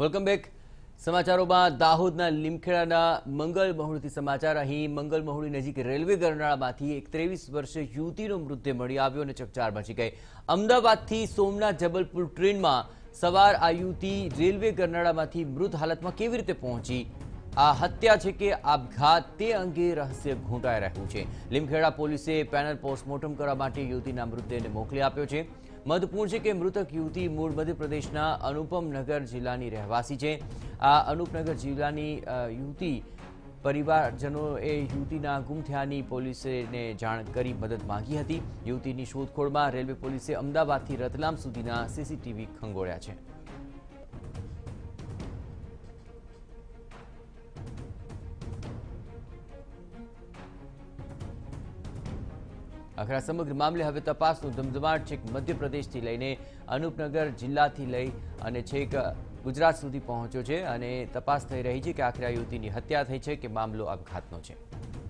Welcome bake. समाचारों में दाहोदना लीमखेड़ा मंगल महुड़ी समाचार। अहीं मंगल महुड़ी नजीक रेलवे गरनाळामांथी एक 23 वर्षीय युवतीनो मृतदेह मळी आव्यो अने चकचार मची गई। अमदावादथी सोमनाथ जबलपुर ट्रेन में सवार आ युवती रेलवे गरनाळामांथी मृत हालत में केवी रीते पहोंची? आ हत्या है कि आपघात ते अंगे रहस्य घूंटाई रह्युं छे। लीमखेड़ा पोलीसे पेनल पोस्टमोर्टम करवा माटे युवतीना मृतदेहने मोकली आप्यो छे। महत्वपूर्ण है कि मृतक युवती मूल मध्यप्रदेश अनूपनगर जिला की रहवासी है। आ अनूपनगर जिला की युवती परिवारजनों युवती गुम थयानी पुलिस ने जाण करी मदद मांगी थी। युवती की शोधखोड़ में रेलवे पुलिसे अमदावाद थी रतलाम सुधीना सीसीटीवी खंगोळ्या है। आखरा समग्र मामले हवे तपासनो धमधमाट छेक मध्यप्रदेश थी लईने अनूपनगर जिला थी लई अने छेक गुजरात सुधी पहोंच्यो छे अने तपास थई रही छे कि आखरा युवतीनी हत्या थई छे के मामलो अपघातनो छे।